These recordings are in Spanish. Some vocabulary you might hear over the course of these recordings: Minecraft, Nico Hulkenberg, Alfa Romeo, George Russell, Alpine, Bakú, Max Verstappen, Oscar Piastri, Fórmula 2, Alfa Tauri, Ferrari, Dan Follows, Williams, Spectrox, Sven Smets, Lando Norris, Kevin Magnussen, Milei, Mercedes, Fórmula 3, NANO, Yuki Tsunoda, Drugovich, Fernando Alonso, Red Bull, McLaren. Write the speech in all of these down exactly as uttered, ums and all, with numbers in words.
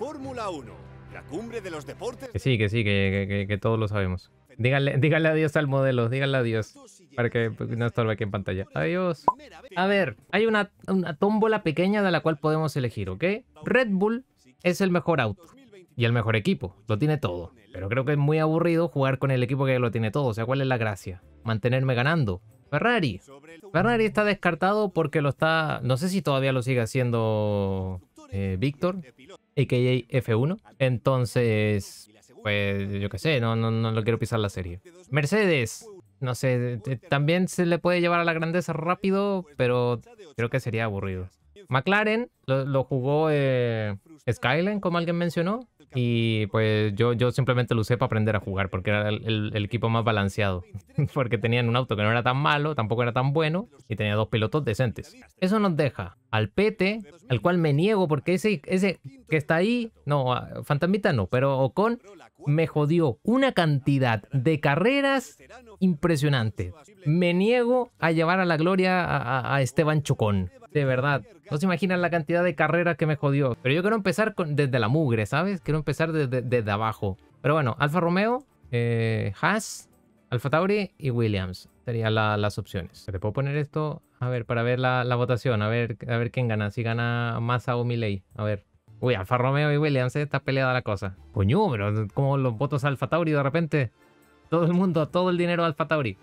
Fórmula uno, la cumbre de los deportes... Que sí, que sí, que, que, que todos lo sabemos. Díganle, díganle adiós al modelo, díganle adiós. Para que no estorbe aquí en pantalla. Adiós. A ver, hay una, una tómbola pequeña de la cual podemos elegir, ¿ok? Red Bull es el mejor auto y el mejor equipo, lo tiene todo. Pero creo que es muy aburrido jugar con el equipo que lo tiene todo, o sea, ¿cuál es la gracia? Mantenerme ganando. Ferrari. Ferrari está descartado porque lo está... No sé si todavía lo sigue haciendo eh, Víctor, a k a. F uno. Entonces, pues yo qué sé, no, no, no lo quiero pisar la serie. Mercedes. No sé, también se le puede llevar a la grandeza rápido, pero creo que sería aburrido. McLaren lo, lo jugó eh, Skyline, como alguien mencionó, y pues yo, yo simplemente lo usé para aprender a jugar, porque era el, el, el equipo más balanceado. Porque tenían un auto que no era tan malo, tampoco era tan bueno, y tenía dos pilotos decentes. Eso nos deja al Pete, al cual me niego, porque ese, ese que está ahí, no, Fantasmita no, pero Ocon me jodió una cantidad de carreras impresionante. Me niego a llevar a la gloria a, a, a Esteban Chocón. De verdad, no se imaginan la cantidad de carreras que me jodió. Pero yo quiero empezar con, desde la mugre, ¿sabes? Quiero empezar desde, desde abajo. Pero bueno, Alfa Romeo, eh, Haas, Alfa Tauri y Williams. Serían la, las opciones. ¿Te puedo poner esto? A ver, para ver la, la votación. A ver, a ver quién gana. Si gana Massa o Milei. A ver. Uy, Alfa Romeo y Williams, ¿eh? Está peleada la cosa. Coño, pero como los votos Alfa Tauri de repente. Todo el mundo, todo el dinero Alfa Tauri.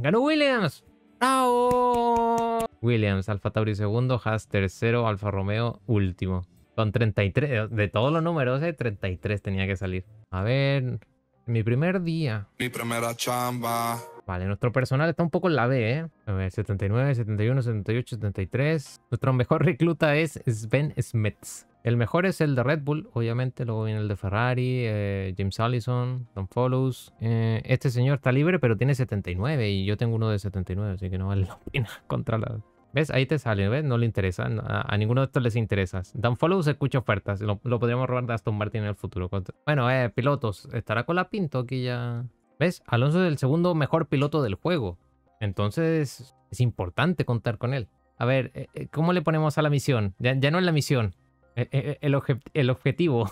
¡Ganó Williams! ¡Bravo! Williams, Alfa Tauri segundo, Haas tercero, Alfa Romeo último. Con treinta y tres, de todos los números, eh, treinta y tres tenía que salir. A ver, mi primer día. Mi primera chamba. Vale, nuestro personal está un poco en la B, eh. A ver, setenta y nueve, setenta y uno, setenta y ocho, setenta y tres. Nuestro mejor recluta es Sven Smets. El mejor es el de Red Bull, obviamente. Luego viene el de Ferrari, eh, James Allison, Don Follows. Eh, este señor está libre, pero tiene setenta y nueve y yo tengo uno de setenta y nueve, así que no vale la pena contra la... ¿Ves? Ahí te sale, ¿ves? No le interesa. A, a ninguno de estos les interesa. Dan Follows escucha ofertas. Lo, lo podríamos robar de Aston Martin en el futuro. Bueno, eh, pilotos. Estará con la Pinto aquí ya. ¿Ves? Alonso es el segundo mejor piloto del juego. Entonces, es importante contar con él. A ver, eh, ¿cómo le ponemos a la misión? Ya, ya no es la misión. El, el, obje, el objetivo.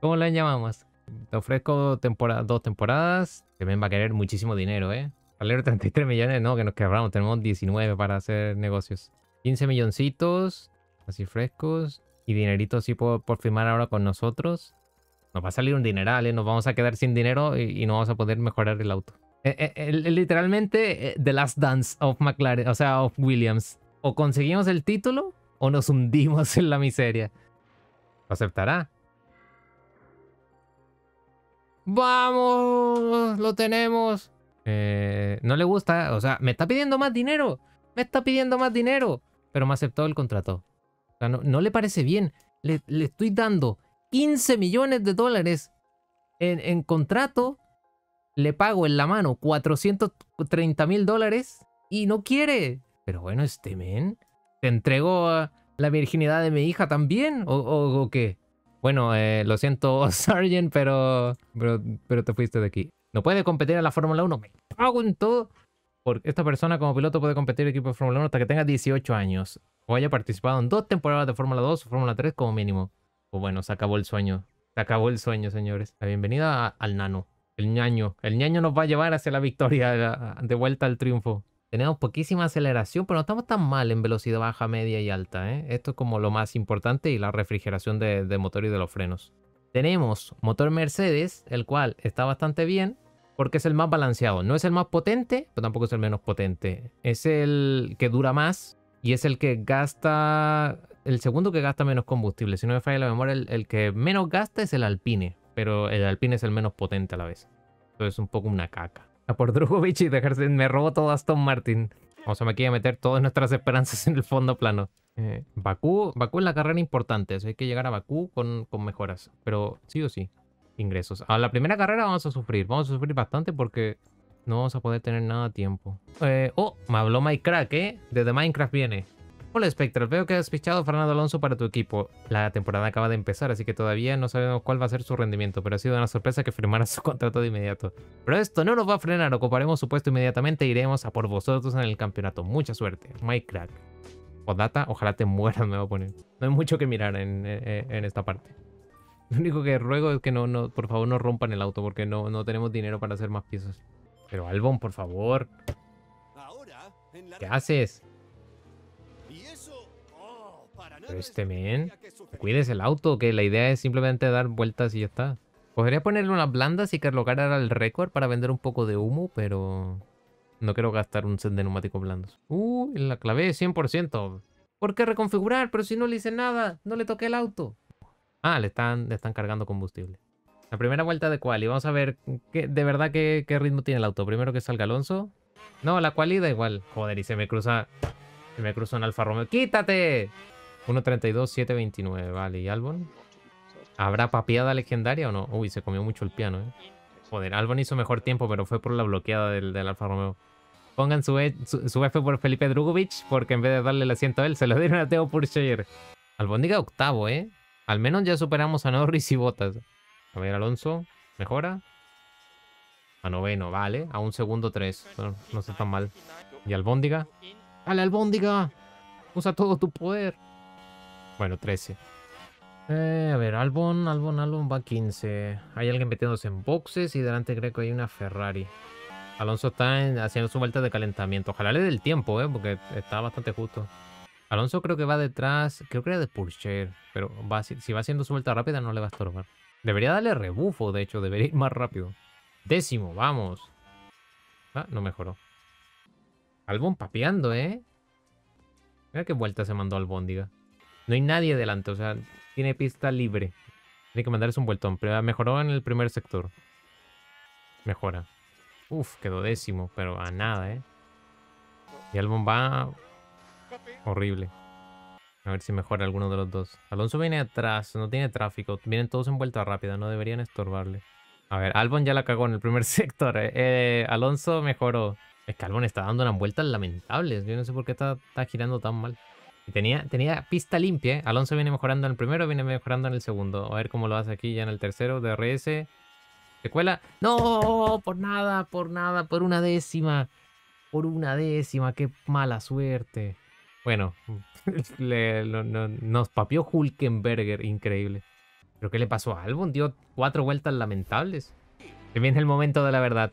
¿Cómo la llamamos? Te ofrezco temporada, dos temporadas. También va a querer muchísimo dinero, ¿eh? Valero treinta y tres millones, no, que nos quebramos. Tenemos diecinueve para hacer negocios. quince milloncitos, así frescos. Y dinerito así por, por firmar ahora con nosotros. Nos va a salir un dineral, ¿eh? Nos vamos a quedar sin dinero y, y no vamos a poder mejorar el auto. Eh, eh, eh, literalmente, eh, The Last Dance of McLaren, o sea, of Williams. O conseguimos el título... o nos hundimos en la miseria. ¿Lo aceptará? ¡Vamos! ¡Lo tenemos! Eh, no le gusta. O sea, me está pidiendo más dinero. Me está pidiendo más dinero. Pero me aceptó el contrato. O sea, no, no le parece bien. Le, le estoy dando quince millones de dólares en, en contrato. Le pago en la mano cuatrocientos treinta mil dólares. Y no quiere. Pero bueno, este men... ¿Te entrego la virginidad de mi hija también? ¿O, o, o qué? Bueno, eh, lo siento, Sargent, pero, pero pero te fuiste de aquí. No puede competir en la Fórmula uno. Me cago en todo. Porque esta persona como piloto puede competir en el equipo de Fórmula uno hasta que tenga dieciocho años. O haya participado en dos temporadas de Fórmula dos o Fórmula tres como mínimo. Pues bueno, se acabó el sueño. Se acabó el sueño, señores. La bienvenida a, al nano. El ñaño. El ñaño nos va a llevar hacia la victoria, de vuelta al triunfo. Tenemos poquísima aceleración, pero no estamos tan mal en velocidad baja, media y alta, ¿eh? Esto es como lo más importante, y la refrigeración de, de motor y de los frenos. Tenemos motor Mercedes, el cual está bastante bien porque es el más balanceado. No es el más potente, pero tampoco es el menos potente. Es el que dura más y es el que gasta... El segundo que gasta menos combustible. Si no me falla la memoria, el, el que menos gasta es el Alpine, pero el Alpine es el menos potente a la vez. Entonces es un poco una caca. A por Drugovich y dejarse... Me robó todo Aston Martin. O sea, me quiere meter todas nuestras esperanzas en el fondo plano. Eh, Bakú, Bakú es la carrera importante. O sea, hay que llegar a Bakú con, con mejoras. Pero sí o sí, ingresos. A la primera carrera vamos a sufrir. Vamos a sufrir bastante porque no vamos a poder tener nada a tiempo. Eh, oh, me habló Minecraft, ¿eh? Desde Minecraft viene. Hola, Spectral. Veo que has fichado a Fernando Alonso para tu equipo. La temporada acaba de empezar, así que todavía no sabemos cuál va a ser su rendimiento, pero ha sido una sorpresa que firmara su contrato de inmediato. Pero esto no nos va a frenar, ocuparemos su puesto inmediatamente e iremos a por vosotros en el campeonato. Mucha suerte, my crack. Podata, ojalá te mueras, me va a poner. No hay mucho que mirar en, en, en esta parte. Lo único que ruego es que no, no, por favor no rompan el auto, porque no, no tenemos dinero para hacer más piezas. Pero Albon, por favor. ¿Qué haces? Pero este men, cuides el auto, que la idea es simplemente dar vueltas y ya está. Podría ponerle unas blandas y que lograra el récord para vender un poco de humo, pero no quiero gastar un set de neumáticos blandos. Uh, la clavé cien por ciento. ¿Por qué reconfigurar? Pero si no le hice nada, no le toqué el auto. Ah, le están, le están cargando combustible. La primera vuelta de quali, vamos a ver qué, de verdad qué, qué ritmo tiene el auto. Primero que salga Alonso. No, la quali da igual. Joder, y se me cruza, se me cruza un Alfa Romeo. ¡Quítate! uno treinta y dos, siete veintinueve, vale, ¿y Albon? ¿Habrá papiada legendaria o no? Uy, se comió mucho el piano, ¿eh? Joder, Albon hizo mejor tiempo, pero fue por la bloqueada del, del Alfa Romeo. Pongan su, e, su, su F por Felipe Drugovich, porque en vez de darle el asiento a él, se lo dieron a Theo Pourchaire. Albon diga octavo, ¿eh? Al menos ya superamos a Norris y Bottas. A ver, Alonso, ¿mejora? A noveno, vale, a un segundo tres. No, no está tan mal. ¿Y Albóndiga? ¡Ale, Albóndiga! ¡Usa todo tu poder! Bueno, trece. Eh, a ver, Albon, Albon, Albon va quince. Hay alguien metiéndose en boxes y delante creo que hay una Ferrari. Alonso está en, haciendo su vuelta de calentamiento. Ojalá le dé el tiempo, eh, porque está bastante justo. Alonso creo que va detrás, creo que era de Pourchaire, pero va, si, si va haciendo su vuelta rápida no le va a estorbar. Debería darle rebufo, de hecho, debería ir más rápido. Décimo, vamos. Ah, no mejoró. Albon papeando, eh. Mira qué vuelta se mandó Albon, diga. No hay nadie adelante, o sea, tiene pista libre. Tiene que mandarse un vueltón, pero mejoró en el primer sector. Mejora. Uf, quedó décimo, pero a nada, ¿eh? Y Albon va horrible. A ver si mejora alguno de los dos. Alonso viene atrás, no tiene tráfico. Vienen todos en vuelta rápida, no deberían estorbarle. A ver, Albon ya la cagó en el primer sector, ¿eh? Eh, Alonso mejoró. Es que Albon está dando unas vueltas lamentables. Yo no sé por qué está, está girando tan mal. Y tenía, tenía pista limpia, ¿eh? Alonso viene mejorando en el primero, viene mejorando en el segundo. A ver cómo lo hace aquí ya en el tercero. D R S. ¿Se cuela? ¡No! Por nada, por nada, por una décima. Por una décima, qué mala suerte. Bueno, le, lo, no, nos papió Hulkenberger, increíble. ¿Pero qué le pasó a Albon? Dio cuatro vueltas lamentables. Se viene el momento de la verdad,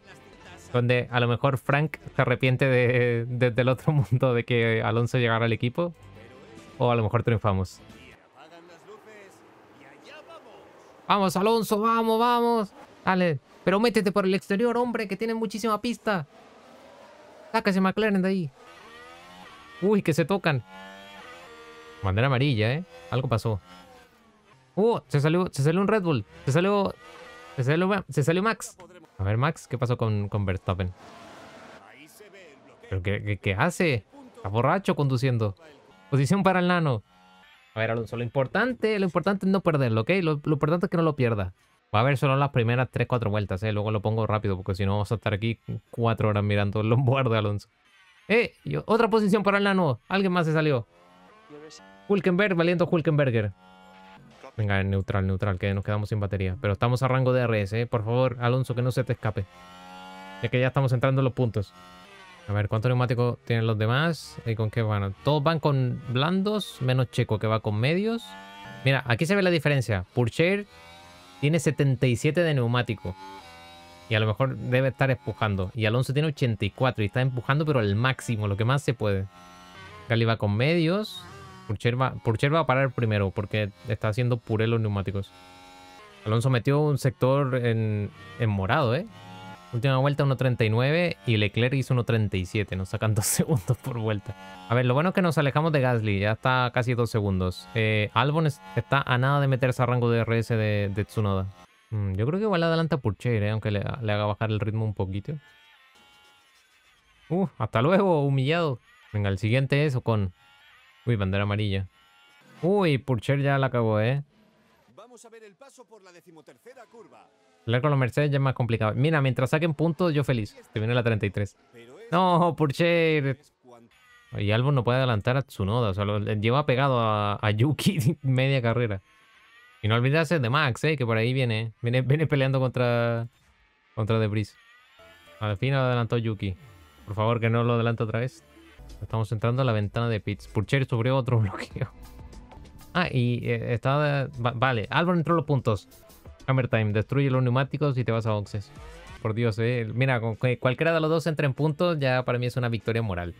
donde a lo mejor Frank se arrepiente de, de, del otro mundo de que Alonso llegara al equipo. O a lo mejor triunfamos. Vamos, Alonso, vamos, vamos. Dale, pero métete por el exterior, hombre, que tienen muchísima pista. Sácase McLaren de ahí. Uy, que se tocan. Bandera amarilla, ¿eh? Algo pasó. Uh, se salió, se salió un Red Bull. Se salió, se salió, se salió Max. A ver, Max, ¿qué pasó con, con Verstappen? ¿Pero qué, qué, qué hace? Está borracho conduciendo. Posición para el nano. A ver, Alonso, lo importante, lo importante es no perderlo, ¿ok? Lo, lo importante es que no lo pierda. Va a haber solo las primeras tres cuatro vueltas, ¿eh? Luego lo pongo rápido, porque si no vamos a estar aquí cuatro horas mirando el longboard de Alonso. ¡Eh! Y otra posición para el nano. Alguien más se salió. Hulkenberg, valiendo Hulkenberger. Venga, neutral, neutral, que nos quedamos sin batería. Pero estamos a rango de D R S, ¿eh? Por favor, Alonso, que no se te escape. Ya que ya estamos entrando en los puntos. A ver, ¿cuántos neumáticos tienen los demás? ¿Y con qué van? Todos van con blandos, menos Checo, que va con medios. Mira, aquí se ve la diferencia. Pourchaire tiene setenta y siete de neumático. Y a lo mejor debe estar empujando. Y Alonso tiene ochenta y cuatro y está empujando, pero al máximo, lo que más se puede. Gasly va con medios. Pourchaire va, Pourchaire va a parar primero, porque está haciendo puré los neumáticos. Alonso metió un sector en, en morado, ¿eh? Última vuelta uno treinta y nueve y Leclerc hizo uno treinta y siete. Nos sacan dos segundos por vuelta. A ver, lo bueno es que nos alejamos de Gasly. Ya está casi dos segundos. Eh, Albon es, está a nada de meterse a rango de D R S de, de Tsunoda. Mm, yo creo que igual adelanta Pourchaire, ¿eh? Aunque le, le haga bajar el ritmo un poquito. Uh, hasta luego, humillado. Venga, el siguiente es Ocon. Uy, bandera amarilla. Uy, Pourchaire ya la acabó, ¿eh? Vamos a ver el paso por la decimotercera curva. Hablar con los Mercedes ya es más complicado. Mira, mientras saquen puntos, yo feliz. Te viene la treinta y tres. No, Pourchaire. Y Albon no puede adelantar a Tsunoda. O sea, lo lleva pegado a, a Yuki media carrera. Y no olvidarse de Max, eh, que por ahí viene. Viene, viene peleando contra, contra Debris. Al fin adelantó Yuki. Por favor, que no lo adelante otra vez. Estamos entrando a la ventana de pits. Pourchaire sufrió otro bloqueo. Ah, y eh, estaba... Va, vale, Albon entró los puntos. Hammer Time, destruye los neumáticos y te vas a boxes. Por Dios, eh. Mira, con que cualquiera de los dos entre en puntos, ya para mí es una victoria moral.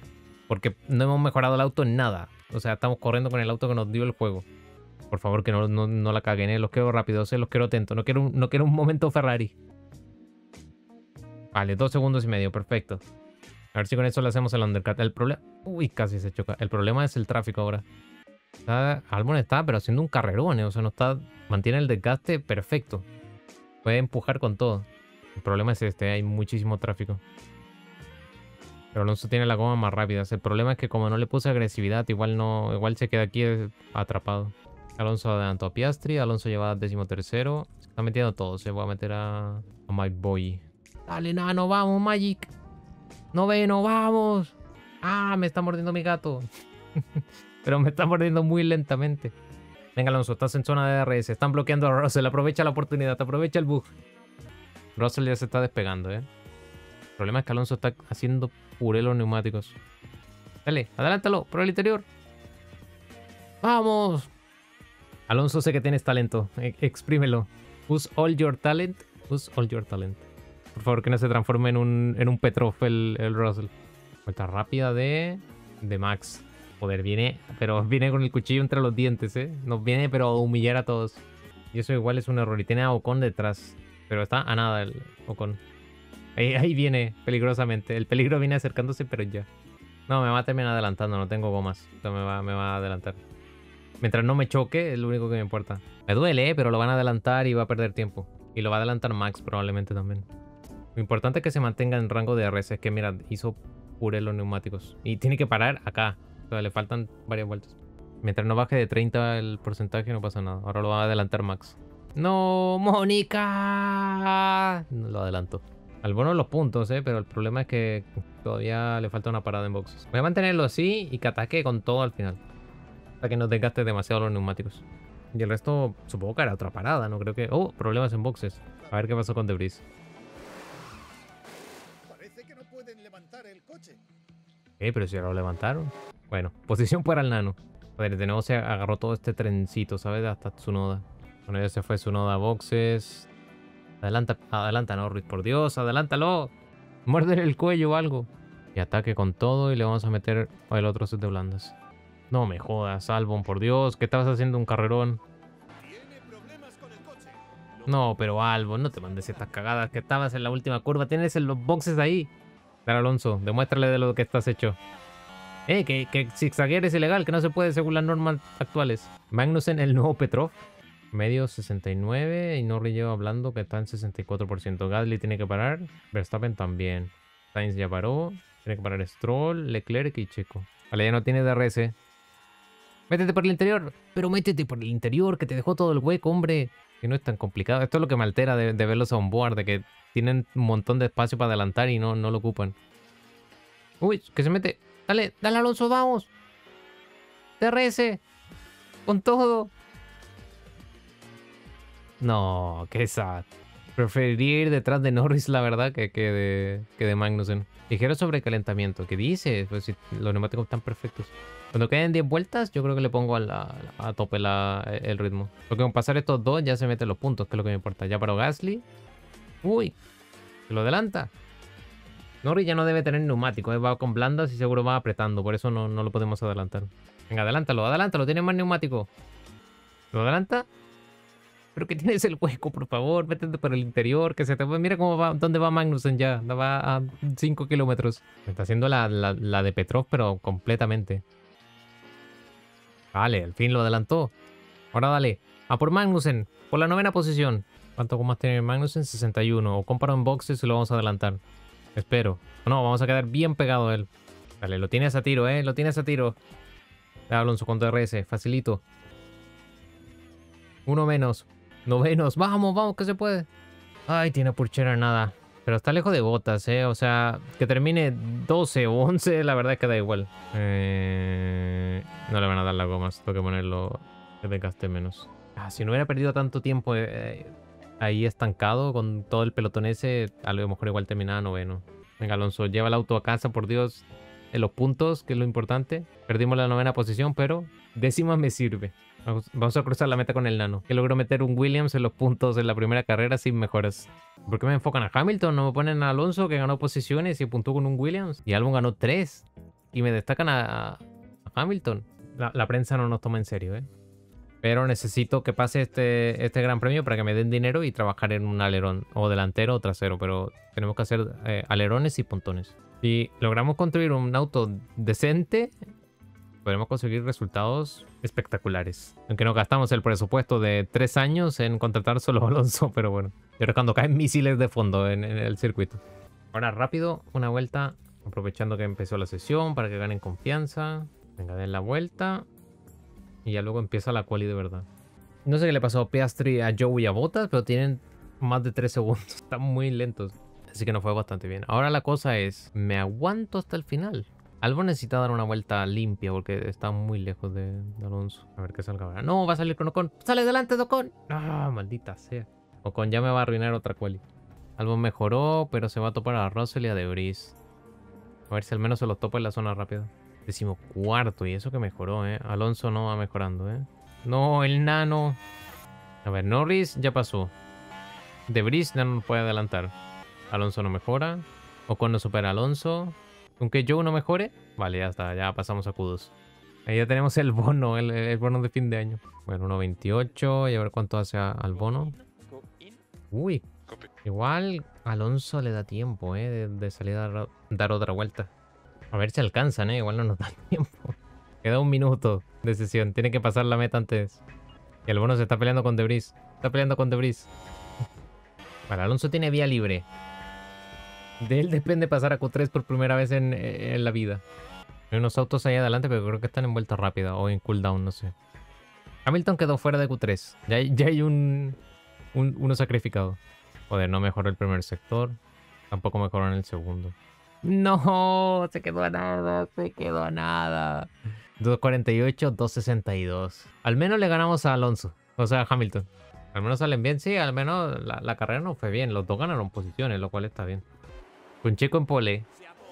Porque no hemos mejorado el auto en nada. O sea, estamos corriendo con el auto que nos dio el juego. Por favor, que no, no, no la caguen, eh. Los quiero rápidos, eh. Los quiero atentos. No quiero, no quiero un momento Ferrari. Vale, dos segundos y medio, perfecto. A ver si con eso le hacemos el undercut. El problema... Uy, casi se choca. El problema es el tráfico ahora. Está, Albon está, pero haciendo un carrerón, eh. O sea, no está... Mantiene el desgaste perfecto. Puede empujar con todo. El problema es este, hay muchísimo tráfico. Pero Alonso tiene la goma más rápida. El problema es que como no le puse agresividad, igual no, igual se queda aquí atrapado. Alonso adelantó a Piastri. Alonso lleva décimo tercero. Se está metiendo todo. Se va a meter a, a My Boy. Dale, Nano, vamos, Magic. Noveno, vamos. Ah, me está mordiendo mi gato. Pero me está mordiendo muy lentamente. Venga, Alonso, estás en zona de D R S. Están bloqueando a Russell. Aprovecha la oportunidad. Aprovecha el bug. Russell ya se está despegando, ¿eh? El problema es que Alonso está haciendo puré los neumáticos. Dale, adelántalo, prueba el interior. ¡Vamos! Alonso, sé que tienes talento. E exprímelo. Use all your talent. Use all your talent. Por favor, que no se transforme en un, en un Petrov el, el Russell. Vuelta rápida de, de Max. Joder, viene, pero viene con el cuchillo entre los dientes, ¿eh? Nos viene, pero a humillar a todos. Y eso igual es un error. Y tiene a Ocon detrás. Pero está a nada el Ocon. Ahí, ahí viene, peligrosamente. El peligro viene acercándose, pero ya. No, me va a terminar adelantando, no tengo gomas. Esto me va, me va a adelantar. Mientras no me choque, es lo único que me importa. Me duele, ¿eh? Pero lo van a adelantar y va a perder tiempo. Y lo va a adelantar Max probablemente también. Lo importante es que se mantenga en rango de D R S. Es que, mira, hizo puré los neumáticos. Y tiene que parar acá. O sea, le faltan varias vueltas. Mientras no baje de treinta el porcentaje, no pasa nada. Ahora lo va a adelantar Max. ¡No, Mónica! No lo adelanto. Al bono los puntos, eh, pero el problema es que todavía le falta una parada en boxes. Voy a mantenerlo así y que ataque con todo al final. Para que no desgaste demasiado los neumáticos. Y el resto, supongo que hará otra parada, no creo que... Oh, problemas en boxes. A ver qué pasó con Debris. Parece que no pueden levantar el coche. Eh, pero si ya lo levantaron. Bueno, posición para el Nano. Joder, de nuevo se agarró todo este trencito, ¿sabes? Hasta Tsunoda. Bueno, ya se fue Tsunoda a boxes. Adelanta, adelanta Norris, por Dios, adelántalo. Muérdele el cuello o algo. Y ataque con todo y le vamos a meter el otro set de blandas. No me jodas, Albon, por Dios, que estabas haciendo un carrerón. No, pero Albon, no te mandes estas cagadas, que estabas en la última curva. Tienes en los boxes ahí. Dale, Alonso, demuéstrale de lo que estás hecho. Eh, que, que zigzaguear es ilegal, que no se puede según las normas actuales. Magnussen, el nuevo Petrov. Medio sesenta y nueve y Norris lleva hablando que está en sesenta y cuatro por ciento. Gasly tiene que parar. Verstappen también. Sainz ya paró. Tiene que parar Stroll, Leclerc y Checo. Vale, ya no tiene D R S. Métete por el interior. Pero métete por el interior que te dejó todo el hueco, hombre. Que no es tan complicado. Esto es lo que me altera de, de verlos on board. De que tienen un montón de espacio para adelantar y no, no lo ocupan. Uy, que se mete. Dale, dale, Alonso, vamos. D R S. Con todo. No, qué sad. Preferiría ir detrás de Norris, la verdad, que, que, de, que de Magnussen. Ligero sobrecalentamiento. ¿Qué dices? Pues si los neumáticos están perfectos. Cuando queden diez vueltas, yo creo que le pongo a, la, a tope la, el ritmo. Porque con pasar estos dos ya se meten los puntos, que es lo que me importa. Ya paró Gasly. Uy, se lo adelanta. Norris ya no debe tener neumáticos. Va con blandas y seguro va apretando. Por eso no, no lo podemos adelantar. Venga, adelántalo, adelántalo. Tiene más neumático. ¿Lo adelanta? Pero que tienes el hueco, por favor, métete por el interior, que se te... Mira cómo va, dónde va Magnussen ya, va a cinco kilómetros. Me está haciendo la, la, la de Petrov, pero completamente. Vale, al fin lo adelantó. Ahora dale, a por Magnussen, por la novena posición. ¿Cuánto más tiene Magnussen? sesenta y uno. O comparo en boxes y lo vamos a adelantar. Espero. No, vamos a quedar bien pegado a él. Dale, lo tienes a tiro, eh, lo tienes a tiro. Le hablo en su contra D R S, facilito. Uno menos. Novenos, vamos, vamos, que se puede. Ay, tiene Pourchaire nada. Pero está lejos de Bottas, eh. O sea, que termine doce o once, la verdad es que da igual. Eh, no le van a dar las gomas. Tengo que ponerlo que te gaste menos. Ah, si no hubiera perdido tanto tiempo eh, ahí estancado con todo el pelotón ese, a lo mejor igual terminaba noveno. Venga, Alonso, lleva el auto a casa, por Dios. en los puntos, que es lo importante. Perdimos la novena posición, pero décima me sirve. Vamos a cruzar la meta con el nano, que logró meter un Williams en los puntos en la primera carrera sin mejoras. ¿Por qué me enfocan a Hamilton? No me ponen a Alonso, que ganó posiciones y puntuó con un Williams. Y Albon ganó tres. Y me destacan a, a Hamilton. La, la prensa no nos toma en serio, ¿eh? Pero necesito que pase este, este gran premio para que me den dinero y trabajar en un alerón, o delantero o trasero, pero tenemos que hacer eh, alerones y pontones. Si logramos construir un auto decente, podemos conseguir resultados espectaculares. Aunque nos gastamos el presupuesto de tres años en contratar solo a Alonso, pero bueno. Pero cuando caen misiles de fondo en, en el circuito. Ahora rápido, una vuelta, aprovechando que empezó la sesión para que ganen confianza. Venga, den la vuelta. Y ya luego empieza la quali de verdad. No sé qué le pasó a Piastri, a Joe y a Bottas, pero tienen más de tres segundos. Están muy lentos. Así que nos fue bastante bien. Ahora la cosa es, ¿me aguanto hasta el final? Albon necesita dar una vuelta limpia porque está muy lejos de, de Alonso. A ver qué salga ahora. No, va a salir con Ocon. ¡Sale delante de Ocon! ¡Ah, maldita sea! Ocon ya me va a arruinar otra quali. Albon mejoró, pero se va a topar a Russell y a Debris. A ver si al menos se los topa en la zona rápida. decimocuarto, y eso que mejoró, ¿eh? Alonso no va mejorando, ¿eh? No, el nano. A ver, Norris ya pasó. Debris ya no puede adelantar. Alonso no mejora. Ocon no supera a Alonso. Aunque Joe no mejore. Vale, ya está, ya pasamos a Q dos. Ahí ya tenemos el bono, el, el bono de fin de año. Bueno, uno veintiocho, y a ver cuánto hace a, al bono. Uy, igual Alonso le da tiempo, ¿eh? De, de salir a dar, dar otra vuelta. A ver si alcanzan, ¿eh? Igual no nos da tiempo. Queda un minuto de sesión. Tiene que pasar la meta antes. Y el bono se está peleando con Debris. Está peleando con Debris. Vale, Alonso tiene vía libre. De él depende pasar a Q tres por primera vez en, en la vida. Hay unos autos ahí adelante, pero creo que están en vuelta rápida o en cooldown, no sé. Hamilton quedó fuera de Q tres. Ya, ya hay un, un uno sacrificado. Joder, no mejoró el primer sector. Tampoco mejoró en el segundo. No, se quedó a nada, se quedó a nada. dos cuarenta y ocho, dos sesenta y dos. Al menos le ganamos a Alonso, o sea, a Hamilton. Al menos salen bien, sí, al menos la, la carrera no fue bien. Los dos ganaron posiciones, lo cual está bien. Con Checo en pole,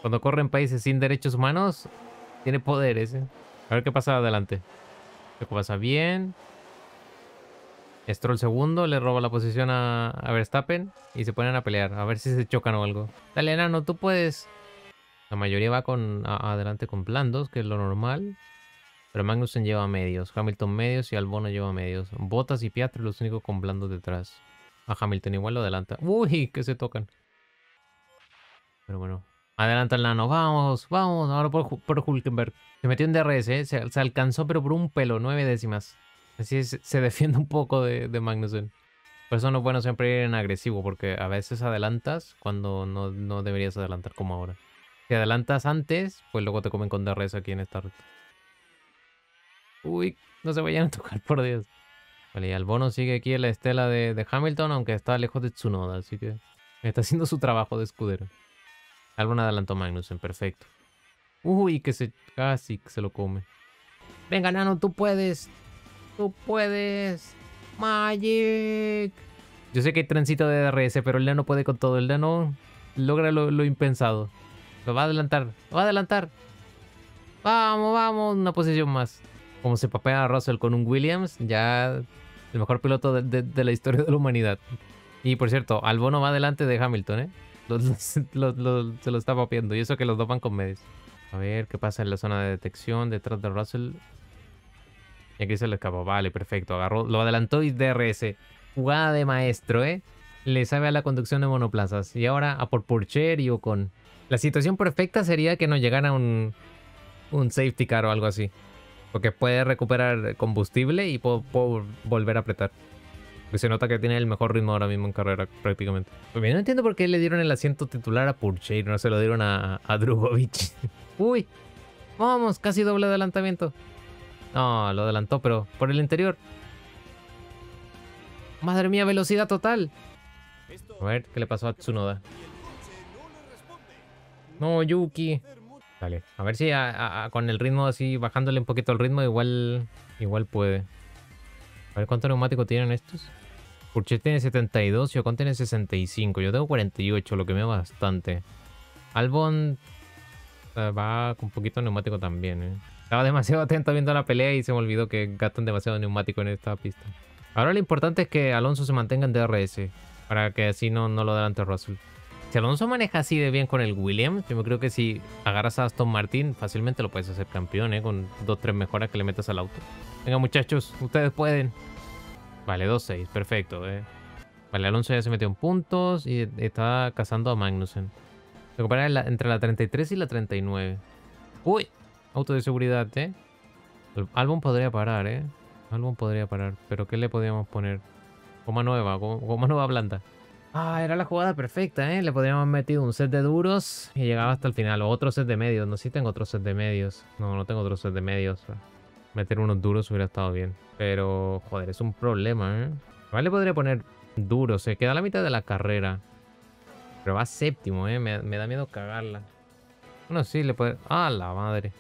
cuando corre en países sin derechos humanos, tiene poderes, ¿eh? A ver qué pasa adelante. Checo pasa bien. Stroll segundo, le roba la posición a, a Verstappen y se ponen a pelear. A ver si se chocan o algo. Dale, nano, tú puedes. La mayoría va con a, adelante con blandos, que es lo normal. Pero Magnussen lleva medios, Hamilton medios y Albon lleva medios. Bottas y Piastri los únicos con blandos detrás. A Hamilton igual lo adelanta. Uy, que se tocan. Pero bueno. Adelanta el nano. Vamos, vamos. Ahora por, por Hulkenberg. Se metió en D R S, ¿eh? Se, se alcanzó, pero por un pelo. Nueve décimas. Así es, se defiende un poco de, de Magnussen. Por eso no es bueno siempre ir en agresivo, porque a veces adelantas cuando no, no deberías adelantar como ahora. Si adelantas antes, pues luego te comen con D R S aquí en esta ruta. Uy, no se vayan a tocar, por Dios. Vale, y Albon sigue aquí en la estela de, de Hamilton, aunque está lejos de Tsunoda, así que está haciendo su trabajo de escudero. Albon adelantó a Magnussen, perfecto. Uy, que se casi que se lo come. Venga, nano, tú puedes. Tú puedes. Magic. Yo sé que hay trencito de D R S, pero el nano puede con todo. El nano logra lo, lo impensado. Lo va a adelantar. Lo va a adelantar. Vamos, vamos. Una posición más. Como se papea a Russell con un Williams. Ya el mejor piloto de, de, de la historia de la humanidad. Y por cierto, Albon va delante de Hamilton, ¿eh? Lo, lo, lo, se lo está papeando. Y eso que los dos van con medios. A ver qué pasa en la zona de detección detrás de Russell. Y aquí se le escapó. Vale, perfecto. Agarró, lo adelantó y D R S. Jugada de maestro, ¿eh? Le sabe a la conducción de monoplazas. Y ahora a por Pourchaire y Ocon. La situación perfecta sería que nos llegara un, un safety car o algo así. Porque puede recuperar combustible y puedo, puedo volver a apretar. Porque se nota que tiene el mejor ritmo ahora mismo en carrera prácticamente. Pues bien, no entiendo por qué le dieron el asiento titular a Pourchaire. No se lo dieron a, a Drugovich. Uy. Vamos, casi doble adelantamiento. No, lo adelantó, pero por el interior. Madre mía, velocidad total. A ver, ¿qué le pasó a Tsunoda? No, Yuki. Dale, a ver si a, a, a, con el ritmo así, bajándole un poquito el ritmo, igual igual puede. A ver, ¿cuánto neumático tienen estos? Pourchaire tiene setenta y dos y Ocon tiene sesenta y cinco. Yo tengo cuarenta y ocho, lo que me da bastante. Albon va con poquito neumático también, ¿eh? Estaba demasiado atento viendo la pelea y se me olvidó que gastan demasiado neumático en esta pista. Ahora lo importante es que Alonso se mantenga en D R S, para que así no, no lo adelante Russell. Si Alonso maneja así de bien con el Williams, yo creo que si agarras a Aston Martin, fácilmente lo puedes hacer campeón, ¿eh? Con dos o tres mejoras que le metas al auto. Venga, muchachos, ustedes pueden. Vale, dos seis, perfecto, ¿eh? Vale, Alonso ya se metió en puntos y está cazando a Magnussen. Recuperar entre la treinta y tres y la treinta y nueve. ¡Uy! Auto de seguridad, ¿eh? Albon podría parar, ¿eh? Albon podría parar. ¿Pero qué le podíamos poner? Goma nueva, goma nueva blanda. Ah, era la jugada perfecta, ¿eh? Le podríamos haber metido un set de duros y llegaba hasta el final. O otro set de medios. No sé si tengo otro set de medios. No, no tengo otro set de medios. Meter unos duros hubiera estado bien. Pero, joder, es un problema, ¿eh? Vale, le podría poner duros. Se queda a la mitad de la carrera. Pero va séptimo, ¿eh? Me, me da miedo cagarla. Bueno, sí, le puede... ¡Ah, la madre!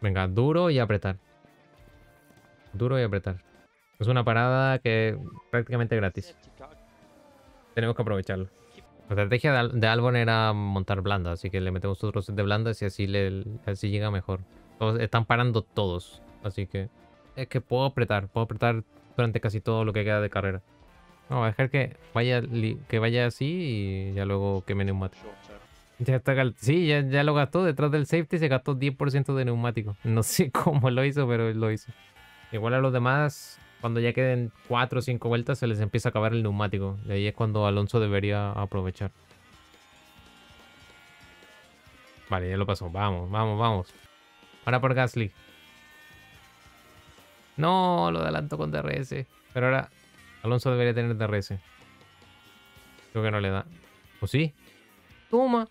Venga, duro y apretar. Duro y apretar. Es una parada que prácticamente gratis. Tenemos que aprovecharlo. La estrategia de, Al de Albon era montar blanda, así que le metemos otro set de blandas y así, le así llega mejor. Todos, están parando todos, así que... Es que puedo apretar, puedo apretar durante casi todo lo que queda de carrera. No, voy a dejar que vaya, que vaya así y ya luego queme neumático. Ya está, sí, ya, ya lo gastó. Detrás del safety se gastó diez por ciento de neumático. No sé cómo lo hizo, pero lo hizo. Igual a los demás, cuando ya queden cuatro o cinco vueltas, se les empieza a acabar el neumático. Y ahí es cuando Alonso debería aprovechar. Vale, ya lo pasó. Vamos, vamos, vamos. Ahora por Gasly. No, lo adelanto con D R S. Pero ahora... Alonso debería tener D R S. Creo que no le da. ¿O sí? ¡Toma!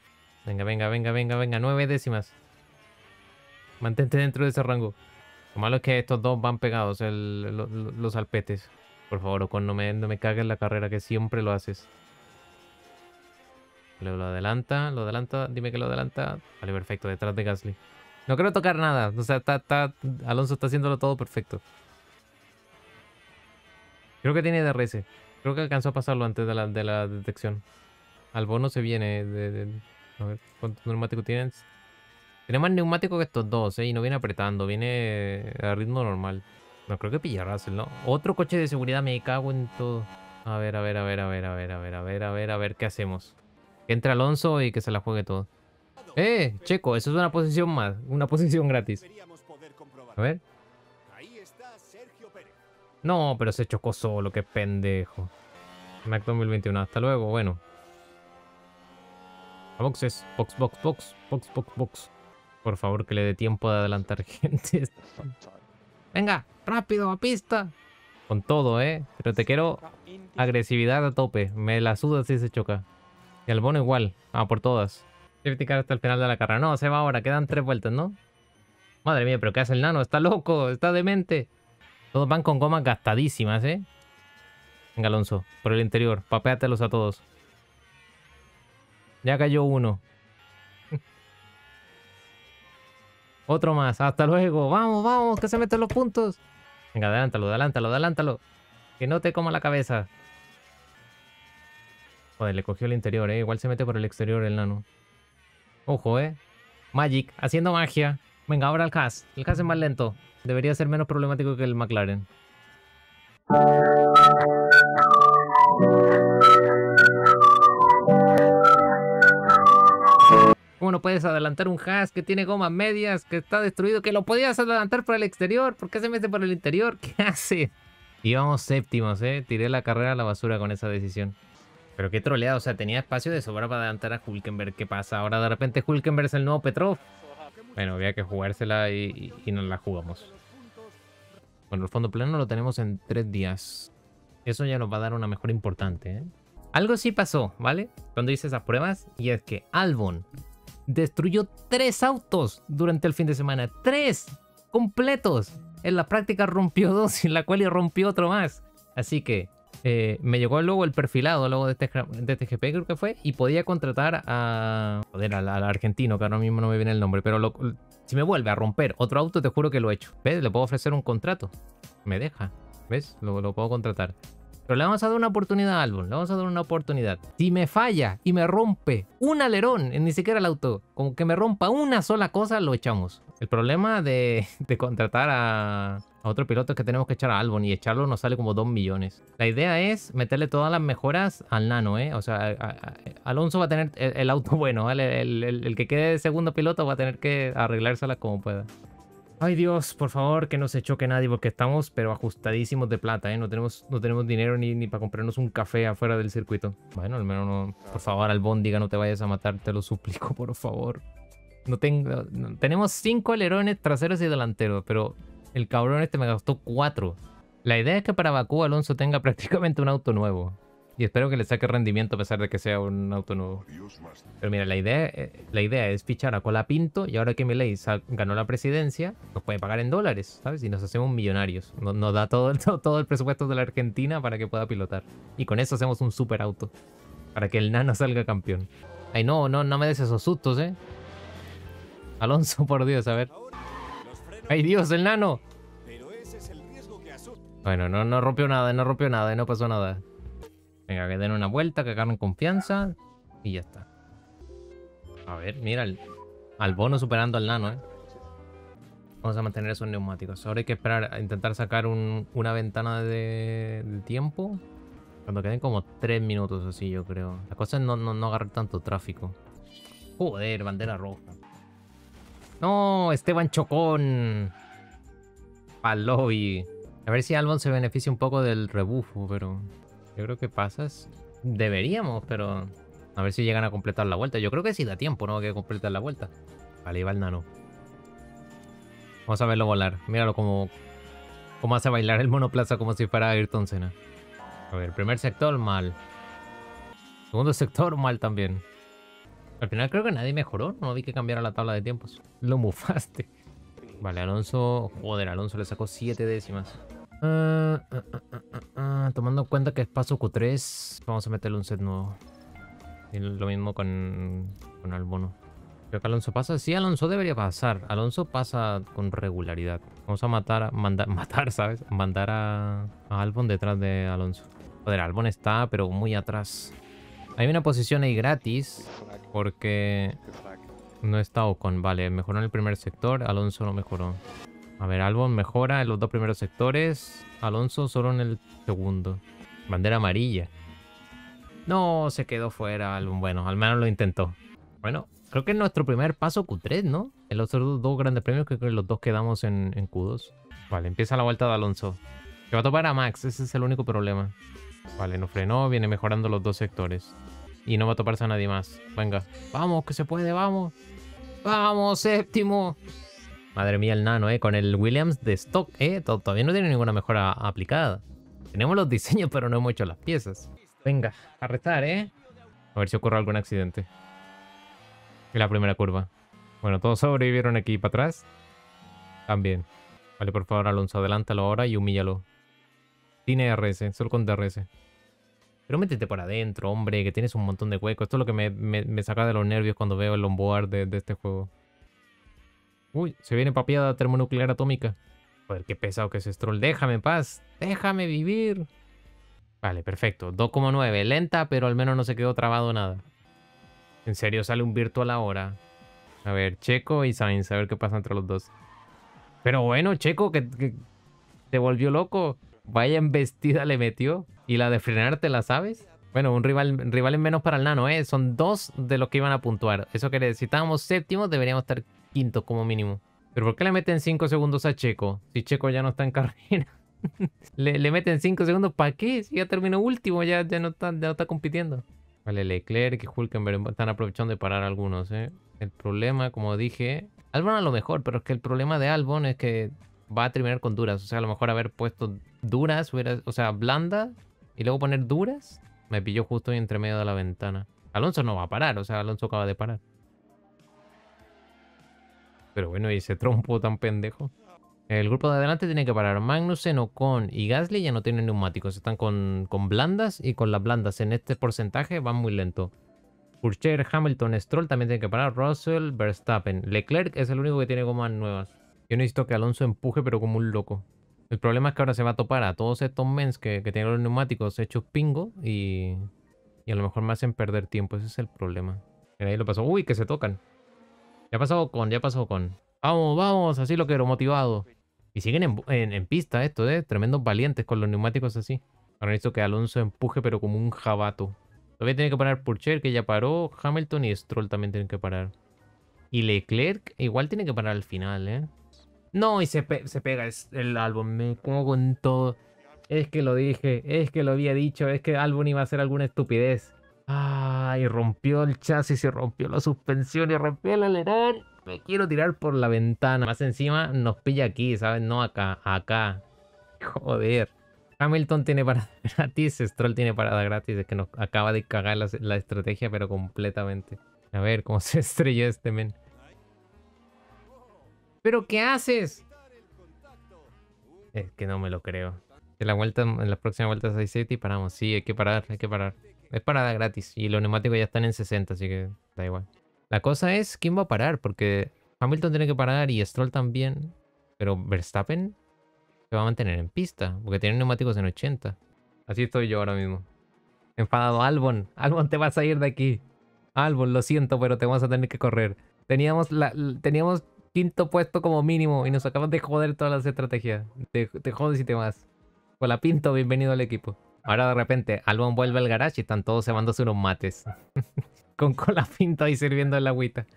Venga, venga, venga, venga, venga. Nueve décimas. Mantente dentro de ese rango. Lo malo es que estos dos van pegados, el, lo, lo, los alpetes. Por favor, Ocon, no me, no me cagues la carrera, que siempre lo haces. Vale, lo adelanta, lo adelanta. Dime que lo adelanta. Vale, perfecto, detrás de Gasly. No quiero tocar nada. O sea, está, está, Alonso está haciéndolo todo perfecto. Creo que tiene D R S. Creo que alcanzó a pasarlo antes de la, de la detección. Albon no se viene. De, de, a ver, ¿cuántos neumáticos tienen? Tiene más neumático que estos dos, ¿eh? Y no viene apretando. Viene a ritmo normal. No, creo que pilla Russell, ¿no? Otro coche de seguridad, me cago en todo. A ver, a ver, a ver, a ver, a ver, a ver, a ver, a ver, a ver, ¿qué hacemos? Que entre Alonso y que se la juegue todo. ¡Eh, Checo! Eso es una posición más. Una posición gratis. A ver. No, pero se chocó solo, qué pendejo. Mac dos mil veintiuno, hasta luego, bueno. A boxes, box, box, box, box, box, box. Por favor, que le dé tiempo de adelantar gente. Venga, rápido, a pista. Con todo, ¿eh? Pero te quiero agresividad a tope. Me la suda si se choca. Y al bono igual, ah, por todas. Safety car hasta el final de la carrera. No, se va ahora, quedan tres vueltas, ¿no? Madre mía, pero ¿qué hace el nano? Está loco, está demente. Todos van con gomas gastadísimas, ¿eh? Venga, Alonso, por el interior. Papéatelos a todos. Ya cayó uno. Otro más. Hasta luego. Vamos, vamos, que se meten los puntos. Venga, adelántalo, adelántalo, adelántalo. Que no te coma la cabeza. Joder, le cogió el interior, ¿eh? Igual se mete por el exterior el nano. Ojo, ¿eh? Magic, haciendo magia. Venga, ahora el Haas. El Haas es más lento. Debería ser menos problemático que el McLaren. ¿Cómo no puedes adelantar un Haas que tiene gomas medias, que está destruido, que lo podías adelantar por el exterior? ¿Por qué se mete por el interior? ¿Qué hace? Íbamos séptimos, ¿eh? Tiré la carrera a la basura con esa decisión. Pero qué troleada, o sea, tenía espacio de sobra para adelantar a Hulkenberg. ¿Qué pasa? Ahora de repente Hulkenberg es el nuevo Petrov. Bueno, había que jugársela y, y, y nos la jugamos. Bueno, el fondo plano lo tenemos en tres días. Eso ya nos va a dar una mejora importante, ¿eh? Algo sí pasó, ¿vale? Cuando hice esas pruebas, y es que Albon destruyó tres autos durante el fin de semana. ¡Tres! ¡Completos! En la práctica rompió dos y en la cual rompió otro más. Así que eh, me llegó luego el perfilado luego de este, de este G P, creo que fue, y podía contratar a... Joder, al, al argentino, que ahora mismo no me viene el nombre, pero lo... Si me vuelve a romper otro auto, te juro que lo he hecho. ¿Ves? Le puedo ofrecer un contrato. Me deja. ¿Ves? Lo, lo puedo contratar. Pero le vamos a dar una oportunidad a Albon, le vamos a dar una oportunidad. Si me falla y me rompe un alerón, ni siquiera el auto, como que me rompa una sola cosa, lo echamos. El problema de, de contratar a, a otro piloto es que tenemos que echar a Albon, y echarlo nos sale como dos millones. La idea es meterle todas las mejoras al Nano, ¿eh? O sea, a, a, a Alonso va a tener el, el auto bueno, ¿vale? El, el, el que quede segundo piloto va a tener que arreglársela como pueda. Ay Dios, por favor, que no se choque nadie, porque estamos pero ajustadísimos de plata, ¿eh? No tenemos, no tenemos dinero ni, ni para comprarnos un café afuera del circuito. Bueno, al menos no... Por favor, Albon, diga, no te vayas a matar, te lo suplico, por favor. No tengo... No, tenemos cinco alerones traseros y delanteros, pero el cabrón este me gastó cuatro. La idea es que para Bakú Alonso tenga prácticamente un auto nuevo. Y espero que le saque rendimiento a pesar de que sea un auto nuevo. Pero mira, la idea, la idea es fichar a Colapinto, y ahora que Milei ganó la presidencia, nos puede pagar en dólares, ¿sabes? Y nos hacemos millonarios. Nos, nos da todo, todo, todo el presupuesto de la Argentina para que pueda pilotar. Y con eso hacemos un super auto. Para que el Nano salga campeón. Ay, no, no, no me des esos sustos, ¿eh? Alonso, por Dios, a ver. Ay, Dios, el Nano. Bueno, no, no rompió nada, no rompió nada, no pasó nada. Venga, que den una vuelta, que agarren confianza y ya está. A ver, mira, el, al Bono superando al Nano, ¿eh? Vamos a mantener esos neumáticos. Ahora hay que esperar a intentar sacar un, una ventana de, de tiempo. Cuando queden como tres minutos así, yo creo. La cosa es no, no, no agarrar tanto tráfico. Joder, bandera roja. No, Esteban Chocón. Pa'l lobby. A ver si Albon se beneficia un poco del rebufo, pero... Yo creo que pasas. Deberíamos, pero... A ver si llegan a completar la vuelta. Yo creo que sí da tiempo, ¿no? Que completar la vuelta. Vale, ahí va el Nano. Vamos a verlo volar. Míralo como... Como hace bailar el monoplaza como si fuera Ayrton Senna. A ver, primer sector, mal. Segundo sector, mal también. Al final creo que nadie mejoró. No vi que cambiara la tabla de tiempos. Lo mufaste. Vale, Alonso... Joder, Alonso le sacó siete décimas. Uh, uh, uh, uh, uh, tomando en cuenta que es paso Q tres, vamos a meterle un set nuevo. Y lo mismo con, con Albon. Creo que Alonso pasa. Sí, Alonso debería pasar. Alonso pasa con regularidad. Vamos a matar, manda, matar, ¿sabes? Mandar a, a Albon detrás de Alonso. Joder, Albon está, pero muy atrás. Hay una posición ahí gratis porque no está Ocon. Vale, mejoró en el primer sector. Alonso no mejoró. A ver, Albon mejora en los dos primeros sectores. Alonso solo en el segundo. Bandera amarilla. No, se quedó fuera Albon. Bueno, al menos lo intentó. Bueno, creo que es nuestro primer paso Q tres, ¿no? En los otros dos grandes premios creo que los dos quedamos en, en Q dos. Vale, empieza la vuelta de Alonso. Se va a topar a Max, ese es el único problema. Vale, no frenó, viene mejorando los dos sectores. Y no va a toparse a nadie más. Venga, vamos, que se puede, vamos. Vamos, séptimo. Madre mía, el Nano, eh, con el Williams de stock, eh, todavía no tiene ninguna mejora aplicada. Tenemos los diseños, pero no hemos hecho las piezas. Venga, a retar, eh. A ver si ocurre algún accidente. En la primera curva. Bueno, todos sobrevivieron aquí para atrás. También. Vale, por favor, Alonso, adelántalo ahora y humíllalo. Tiene D R S, solo con D R S. Pero métete por adentro, hombre, que tienes un montón de huecos. Esto es lo que me, me, me saca de los nervios cuando veo el onboard de, de este juego. Uy, se viene papiada termonuclear atómica. Joder, qué pesado que es Stroll. Déjame en paz. Déjame vivir. Vale, perfecto. dos coma nueve. Lenta, pero al menos no se quedó trabado nada. En serio, sale un virtual ahora. A ver, Checo y Sainz. A ver qué pasa entre los dos. Pero bueno, Checo, que, que te volvió loco. Vaya embestida le metió. Y la de frenarte, ¿la sabes? Bueno, un rival, rival en menos para el Nano, ¿eh? Son dos de los que iban a puntuar. Eso quiere decir, si estábamos séptimos, deberíamos estar... quinto como mínimo. ¿Pero por qué le meten cinco segundos a Checo? Si Checo ya no está en carrera. le, le meten cinco segundos. ¿Para qué? Si ya terminó último. Ya, ya, no está, ya no está compitiendo. Vale, Leclerc y Hulkenberg están aprovechando de parar algunos, ¿eh? El problema, como dije... Albon a lo mejor, pero es que el problema de Albon es que va a terminar con duras. O sea, a lo mejor haber puesto duras, hubiera, o sea, blanda, y luego poner duras, me pilló justo entre medio de la ventana. Alonso no va a parar. O sea, Alonso acaba de parar. Pero bueno, y ese trompo tan pendejo. El grupo de adelante tiene que parar. Magnussen, Ocon y Gasly ya no tienen neumáticos. Están con, con blandas, y con las blandas en este porcentaje van muy lento. Pourchaire, Hamilton, Stroll también tienen que parar. Russell, Verstappen. Leclerc es el único que tiene gomas nuevas. Yo necesito que Alonso empuje, pero como un loco. El problema es que ahora se va a topar a todos estos mens que, que tienen los neumáticos hechos pingo y, y a lo mejor me hacen perder tiempo. Ese es el problema. Mira, ahí lo pasó. Uy, que se tocan. Ya pasó Ocon, ya pasó Ocon. Vamos, vamos, así lo quiero, motivado. Y siguen en, en, en pista esto, ¿eh? Tremendos valientes con los neumáticos así. Ahora necesito que Alonso empuje, pero como un jabato. Todavía tiene que parar Pourchaire, que ya paró. Hamilton y Stroll también tienen que parar. Y Leclerc igual tiene que parar al final, ¿eh? No, y se, pe se pega el Albon. Me como con todo. Es que lo dije, es que lo había dicho, es que Albon iba a hacer alguna estupidez. Ah, y rompió el chasis, y rompió la suspensión, y rompió el alerón. Me quiero tirar por la ventana. Más encima nos pilla aquí, ¿sabes? No acá, acá. Joder. Hamilton tiene parada gratis, Stroll tiene parada gratis. Es que nos acaba de cagar la, la estrategia, pero completamente. A ver cómo se estrelló este men. ¿Pero qué haces? Es que no me lo creo. En la, vuelta, en la próxima vuelta seis siete y paramos. Sí, hay que parar, hay que parar. Es parada gratis y los neumáticos ya están en sesenta, así que da igual. La cosa es quién va a parar, porque Hamilton tiene que parar y Stroll también. Pero Verstappen se va a mantener en pista, porque tiene neumáticos en ochenta. Así estoy yo ahora mismo. Enfadado, Albon. Albon, te vas a ir de aquí. Albon, lo siento, pero te vas a tener que correr. Teníamos la, teníamos quinto puesto como mínimo y nos acabas de joder todas las estrategias. Te, te jodes y te vas. Con la pinto, bienvenido al equipo. Ahora de repente, Albon vuelve al garage y están todos cebándose unos mates. Con Colapinto ahí sirviendo el agüita.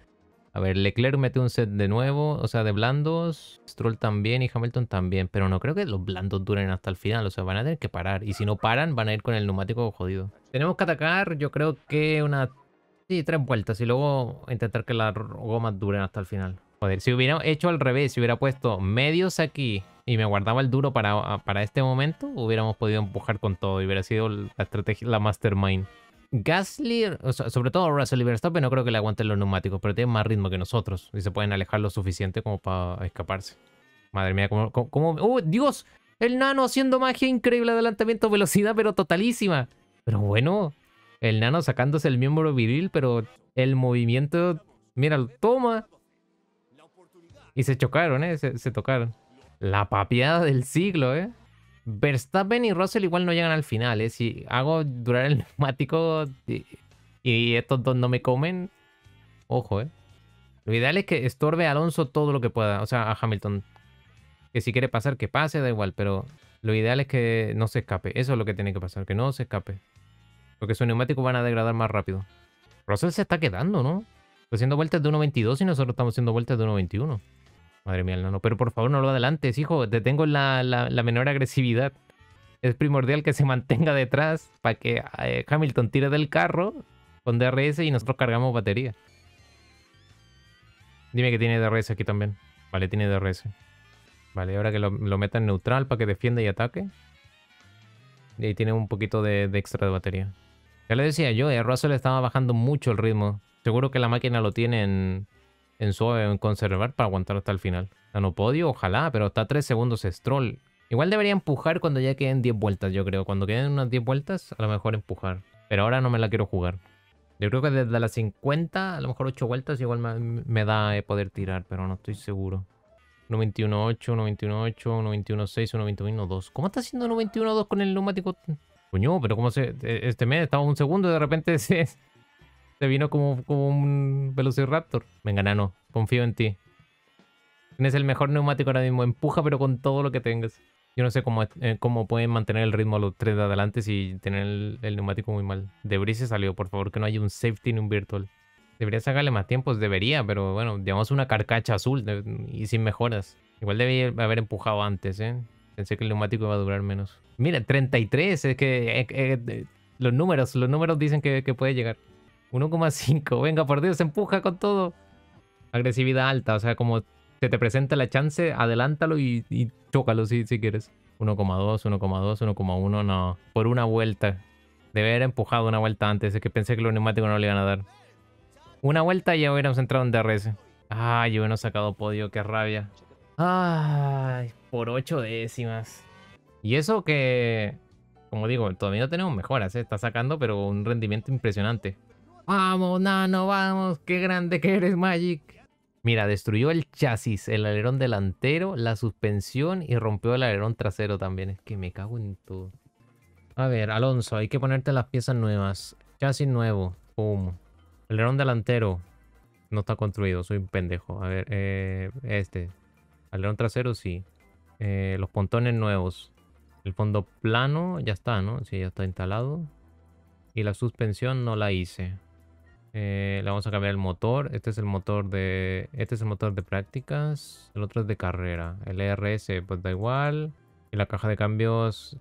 A ver, Leclerc mete un set de nuevo, o sea, de blandos. Stroll también y Hamilton también. Pero no creo que los blandos duren hasta el final, o sea, van a tener que parar. Y si no paran, van a ir con el neumático jodido. Tenemos que atacar, yo creo que unas... Sí, tres vueltas y luego intentar que las gomas duren hasta el final. Joder, si hubiera hecho al revés, si hubiera puesto medios aquí... y me guardaba el duro para, para este momento, hubiéramos podido empujar con todo y hubiera sido la estrategia, la mastermind. Gasly, o sea, sobre todo Russell y Verstappen, no creo que le aguanten los neumáticos, pero tienen más ritmo que nosotros y se pueden alejar lo suficiente como para escaparse. Madre mía, como... como ¡oh, Dios! El nano haciendo magia increíble, adelantamiento, velocidad, pero totalísima. Pero bueno, el nano sacándose el miembro viril, pero el movimiento... Mira, toma. Y se chocaron, ¿eh? Se, se tocaron. La papiada del siglo, ¿eh? Verstappen y Russell igual no llegan al final, ¿eh? Si hago durar el neumático y, y estos dos no me comen, ojo, ¿eh? Lo ideal es que estorbe a Alonso todo lo que pueda, o sea, a Hamilton. Que si quiere pasar, que pase, da igual, pero lo ideal es que no se escape. Eso es lo que tiene que pasar, que no se escape. Porque sus neumáticos van a degradar más rápido. Russell se está quedando, ¿no? Está haciendo vueltas de uno veintidós y nosotros estamos haciendo vueltas de uno veintiuno. Madre mía, el nano. Pero por favor no lo adelantes, hijo. Detengo la, la, la menor agresividad. Es primordial que se mantenga detrás para que eh, Hamilton tire del carro con D R S y nosotros cargamos batería. Dime que tiene D R S aquí también. Vale, tiene D R S. Vale, ahora que lo, lo meta en neutral para que defienda y ataque. Y ahí tiene un poquito de, de extra de batería. Ya le decía yo, a Russell le estaba bajando mucho el ritmo. Seguro que la máquina lo tiene en... en suave, en conservar para aguantar hasta el final. Nano podio, ojalá, pero está a tres segundos Stroll. Igual debería empujar cuando ya queden diez vueltas, yo creo. Cuando queden unas diez vueltas, a lo mejor empujar. Pero ahora no me la quiero jugar. Yo creo que desde las cincuenta, a lo mejor ocho vueltas, igual me, me da eh, poder tirar, pero no estoy seguro. uno veintiuno ocho, uno veintiuno ocho, uno veintiuno seis, uno veintiuno dos. ¿Cómo está haciendo uno veintiuno dos con el neumático? Coño, pero cómo se... Este mes estaba un segundo y de repente se... Te vino como, como un velociraptor. Venga, nano, confío en ti. Tienes el mejor neumático ahora mismo. Empuja, pero con todo lo que tengas. Yo no sé cómo, eh, cómo pueden mantener el ritmo a los tres de adelante si tienen el, el neumático muy mal. Debris se salió, por favor, que no haya un safety ni un virtual. Debería sacarle más tiempos, debería, pero bueno, llevamos una carcacha azul de, y sin mejoras. Igual debía haber empujado antes, ¿eh? Pensé que el neumático iba a durar menos. Mira, treinta y tres, es que eh, eh, los números, los números dicen que, que puede llegar. uno coma cinco, venga, por Dios, empuja con todo. Agresividad alta, o sea, como se te presenta la chance, adelántalo y, y chócalo si, si quieres. uno coma dos, uno coma dos, uno coma uno, no. Por una vuelta. Debe haber empujado una vuelta antes, es que pensé que los neumáticos no le iban a dar. Una vuelta y ya hubiéramos entrado en D R S. Ah, yo no he sacado podio, qué rabia. Ay, por ocho décimas. Y eso que, como digo, todavía no tenemos mejoras, ¿eh? Está sacando, pero un rendimiento impresionante. Vamos, nano, vamos, qué grande que eres, Magic. Mira, destruyó el chasis, el alerón delantero, la suspensión y rompió el alerón trasero también. Es que me cago en todo. A ver, Alonso, hay que ponerte las piezas nuevas. Chasis nuevo. Pum. Alerón delantero. No está construido, soy un pendejo. A ver, eh, este. Alerón trasero, sí. Eh, los pontones nuevos. El fondo plano, ya está, ¿no? Sí, ya está instalado. Y la suspensión no la hice. Eh, le vamos a cambiar el motor. Este es el motor de. Este es el motor de prácticas. El otro es de carrera. El D R S, pues da igual. Y la caja de cambios.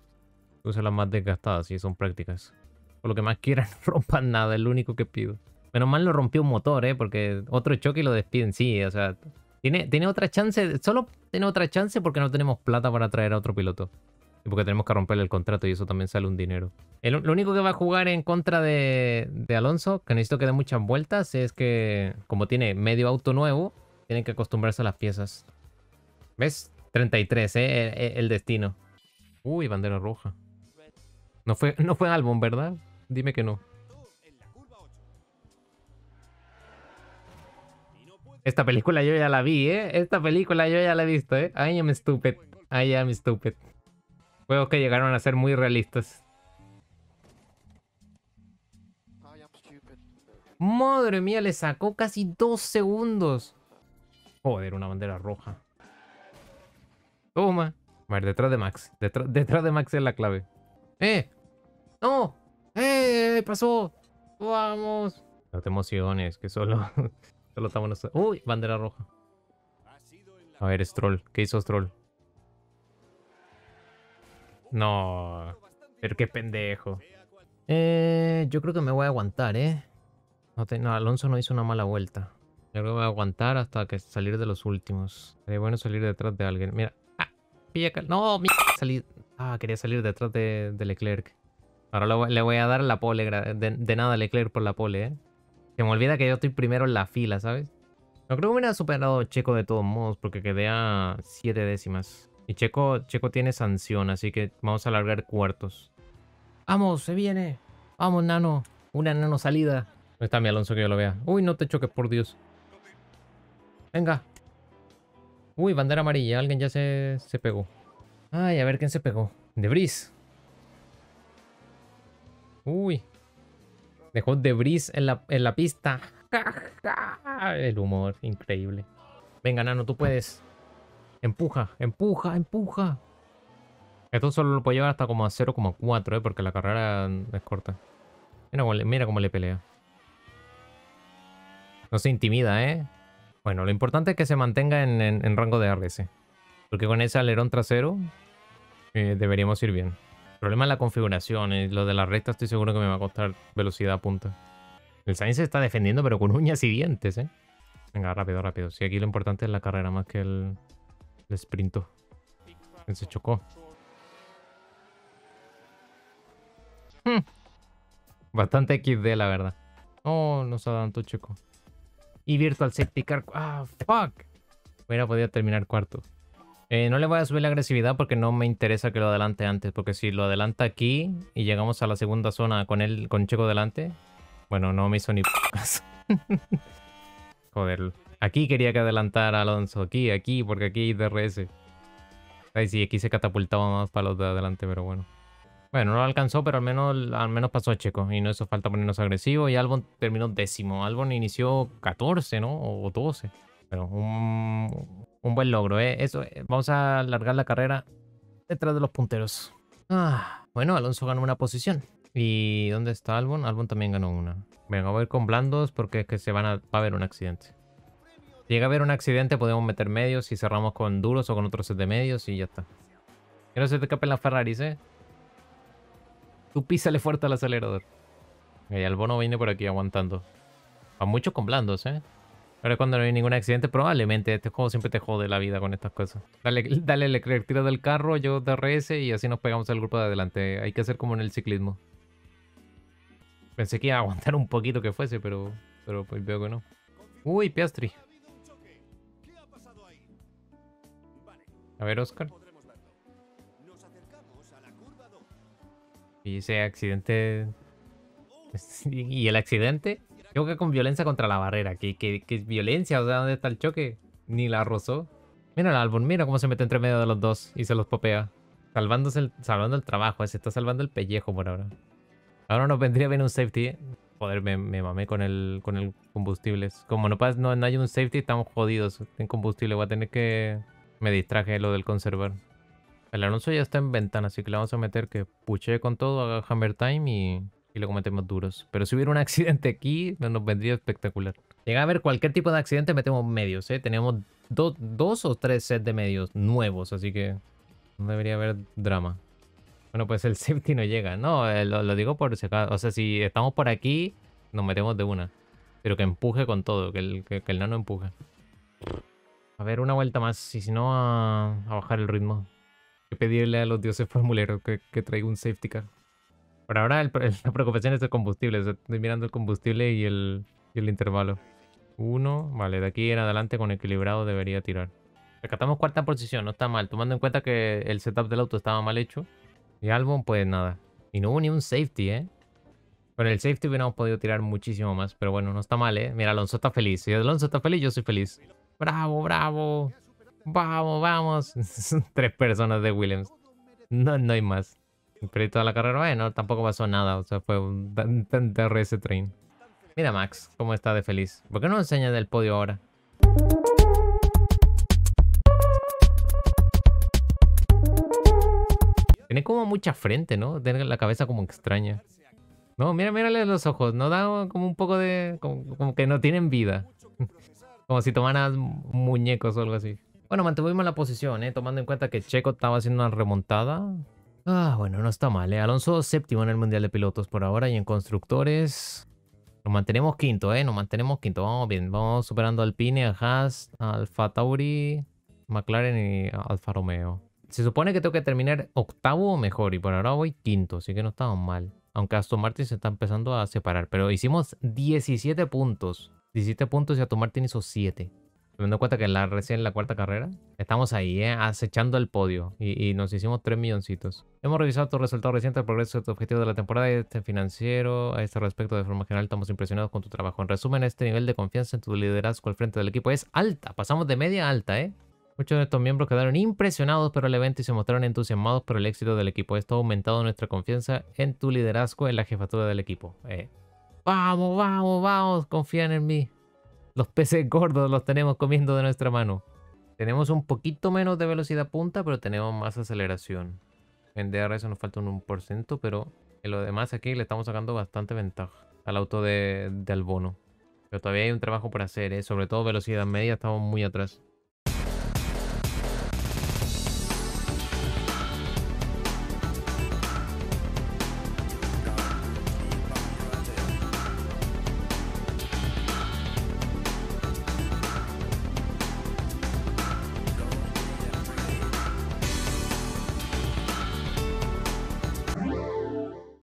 Usa las más desgastadas, si son prácticas. Por lo que más quieran, no rompan nada, es lo único que pido. Menos mal lo rompió un motor, eh, porque otro choque y lo despiden, sí. O sea. Tiene, tiene otra chance. Solo tiene otra chance porque no tenemos plata para traer a otro piloto. Y porque tenemos que romperle el contrato y eso también sale un dinero. El, lo único que va a jugar en contra de, de Alonso, que necesito que dé muchas vueltas, es que como tiene medio auto nuevo, tienen que acostumbrarse a las piezas. ¿Ves? treinta y tres, ¿eh? El, el destino. Uy, bandera roja. No fue, no fue Albon, ¿verdad? Dime que no. Esta película yo ya la vi, ¿eh? Esta película yo ya la he visto, ¿eh? I am stupid. I am stupid. Juegos que llegaron a ser muy realistas. Madre mía, le sacó casi dos segundos. Joder, una bandera roja. Toma. A ver, detrás de Max. Detrás, detrás de Max es la clave. ¡Eh! ¡No! ¡Eh! ¡Pasó! ¡Vamos! No te emociones, que solo... solo estamos nosotros. ¡Uy! Bandera roja. A ver, Stroll. ¿Qué hizo Stroll? No, pero qué pendejo. Eh, yo creo que me voy a aguantar, ¿eh? No, te, no, Alonso no hizo una mala vuelta. Yo creo que voy a aguantar hasta que salir de los últimos. Sería bueno salir detrás de alguien. Mira. ¡Ah! Pilla cal... ¡No! Mi... Salí... Ah, quería salir detrás de, de Leclerc. Ahora lo, le voy a dar la pole. De, de nada Leclerc por la pole, ¿eh? Se me olvida que yo estoy primero en la fila, ¿sabes? No creo que me hubiera superado Checo de todos modos porque quedé a siete décimas. Y Checo, Checo tiene sanción, así que vamos a alargar cuartos. ¡Vamos! ¡Se viene! ¡Vamos, Nano! ¡Una Nano salida! ¿Dónde está mi Alonso que yo lo vea? ¡Uy, no te choques, por Dios! ¡Venga! ¡Uy, bandera amarilla! Alguien ya se, se pegó. ¡Ay, a ver quién se pegó! ¡Debris! ¡Uy! Dejó Debris en la, en la pista. El humor, increíble. Venga, Nano, tú puedes... Empuja, empuja, empuja. Esto solo lo puedo llevar hasta como a cero coma cuatro, ¿eh? Porque la carrera es corta. Mira cómo, le, mira cómo le pelea. No se intimida, ¿eh? Bueno, lo importante es que se mantenga en, en, en rango de D R S. Porque con ese alerón trasero eh, deberíamos ir bien. El problema es la configuración. Eh, lo de la recta estoy seguro que me va a costar velocidad a punta. El Sainz se está defendiendo pero con uñas y dientes, ¿eh? Venga, rápido, rápido. Sí, aquí lo importante es la carrera más que el... Le sprintó. Se chocó. Hmm. Bastante equis de, la verdad. Oh, no se ha dado tanto Checo. Y Virtual Safety Car. Ah, fuck. Hubiera podido terminar cuarto. Eh, no le voy a subir la agresividad porque no me interesa que lo adelante antes. Porque si lo adelanta aquí y llegamos a la segunda zona con él, con Checo delante. Bueno, no me hizo ni p***as. Joder. Aquí quería que adelantara Alonso. Aquí, aquí, porque aquí hay D R S. Ay, sí, aquí se catapultaba más para los de adelante, pero bueno. Bueno, no lo alcanzó, pero al menos, al menos pasó a Checo. Y no hizo falta ponernos agresivo. Y Albon terminó décimo. Albon inició catorce, ¿no? O doce. Pero un, un buen logro, ¿eh? Eso, vamos a alargar la carrera detrás de los punteros. Ah, bueno, Alonso ganó una posición. ¿Y dónde está Albon? Albon también ganó una. Venga, voy a ir con blandos porque es que se van a, va a haber un accidente. Llega a haber un accidente, podemos meter medios y cerramos con duros o con otro set de medios y ya está. Que no se te escapen las Ferraris, ¿eh? Tú písale fuerte al acelerador. Y el bono viene por aquí aguantando. A muchos con blandos, ¿eh? Ahora cuando no hay ningún accidente, probablemente. Este juego siempre te jode la vida con estas cosas. Dale, dale Leclerc, tira del carro, yo D R S y así nos pegamos al grupo de adelante. Hay que hacer como en el ciclismo. Pensé que iba a aguantar un poquito que fuese, pero, pero pues veo que no. Uy, Piastri. A ver, Oscar. Y ese accidente... ¿Y el accidente? Choca con violencia contra la barrera. ¿Qué, qué, qué violencia? O sea, ¿dónde está el choque? Ni la rozó. Mira el Albon, mira cómo se mete entre medio de los dos y se los popea. Salvándose el, salvando el trabajo, se está salvando el pellejo por ahora. Ahora nos vendría bien un safety, ¿eh? Joder, me, me mamé con el, con el combustible. Como no, no, no hay un safety, estamos jodidos en combustible. Voy a tener que... Me distraje lo del conservar. El Alonso ya está en ventana, así que le vamos a meter que puche con todo, haga hammer time y, y lo cometemos duros. Pero si hubiera un accidente aquí, nos vendría espectacular. Llega a haber cualquier tipo de accidente, metemos medios, ¿eh? Tenemos do, dos o tres sets de medios nuevos, así que no debería haber drama. Bueno, pues el safety no llega. No, lo, lo digo por si acaso. O sea, si estamos por aquí, nos metemos de una. Pero que empuje con todo, que el, que, que el nano empuje. A ver, una vuelta más, y si no, a, a bajar el ritmo. Hay que pedirle a los dioses formuleros que, que traiga un safety car. Por ahora, el, el, la preocupación es el combustible. O sea, estoy mirando el combustible y el, y el intervalo. Uno, vale, de aquí en adelante con equilibrado debería tirar. Rescatamos cuarta posición, no está mal, tomando en cuenta que el setup del auto estaba mal hecho. Y Albon, pues nada. Y no hubo ni un safety, ¿eh? Con el safety hubiéramos podido tirar muchísimo más. Pero bueno, no está mal, ¿eh? Mira, Alonso está feliz. Si Alonso está feliz, yo soy feliz. ¡Bravo, bravo! ¡Vamos, vamos! Son tres personas de Williams. No, no hay más. Pero toda la carrera, bueno, tampoco pasó nada. O sea, fue un D R S train. Mira Max, cómo está de feliz. ¿Por qué no enseña del podio ahora? Tiene como mucha frente, ¿no? Tiene la cabeza como extraña. No, mira, mírale los ojos. No da como un poco de... Como, como que no tienen vida. Como si tomaran muñecos o algo así. Bueno, mantuvimos la posición, ¿eh? Tomando en cuenta que Checo estaba haciendo una remontada. Ah, bueno, no está mal, ¿eh? Alonso séptimo en el Mundial de Pilotos por ahora. Y en Constructores... Nos mantenemos quinto, ¿eh? Nos mantenemos quinto. Vamos bien. Vamos superando a Alpine, a Haas, a Alfa Tauri, McLaren y a Alfa Romeo. Se supone que tengo que terminar octavo o mejor, y por ahora voy quinto, así que no estamos mal. Aunque Aston Martin se está empezando a separar, pero hicimos diecisiete puntos. diecisiete puntos y Aston Martin hizo siete. Teniendo en cuenta que la, recién en la cuarta carrera, estamos ahí, ¿eh? Acechando el podio, y, y nos hicimos tres milloncitos. Hemos revisado tus resultados recientes, el progreso de tu objetivo de la temporada y este financiero. A este respecto, de forma general, estamos impresionados con tu trabajo. En resumen, este nivel de confianza en tu liderazgo al frente del equipo es alta. Pasamos de media a alta, ¿eh? Muchos de estos miembros quedaron impresionados por el evento y se mostraron entusiasmados por el éxito del equipo. Esto ha aumentado nuestra confianza en tu liderazgo en la jefatura del equipo. Eh. Vamos, vamos, vamos, confían en mí. Los peces gordos los tenemos comiendo de nuestra mano. Tenemos un poquito menos de velocidad punta, pero tenemos más aceleración. En D R S nos falta un uno por ciento, pero en lo demás aquí le estamos sacando bastante ventaja al auto de, de Albono. Pero todavía hay un trabajo por hacer, ¿eh? Sobre todo velocidad media, estamos muy atrás.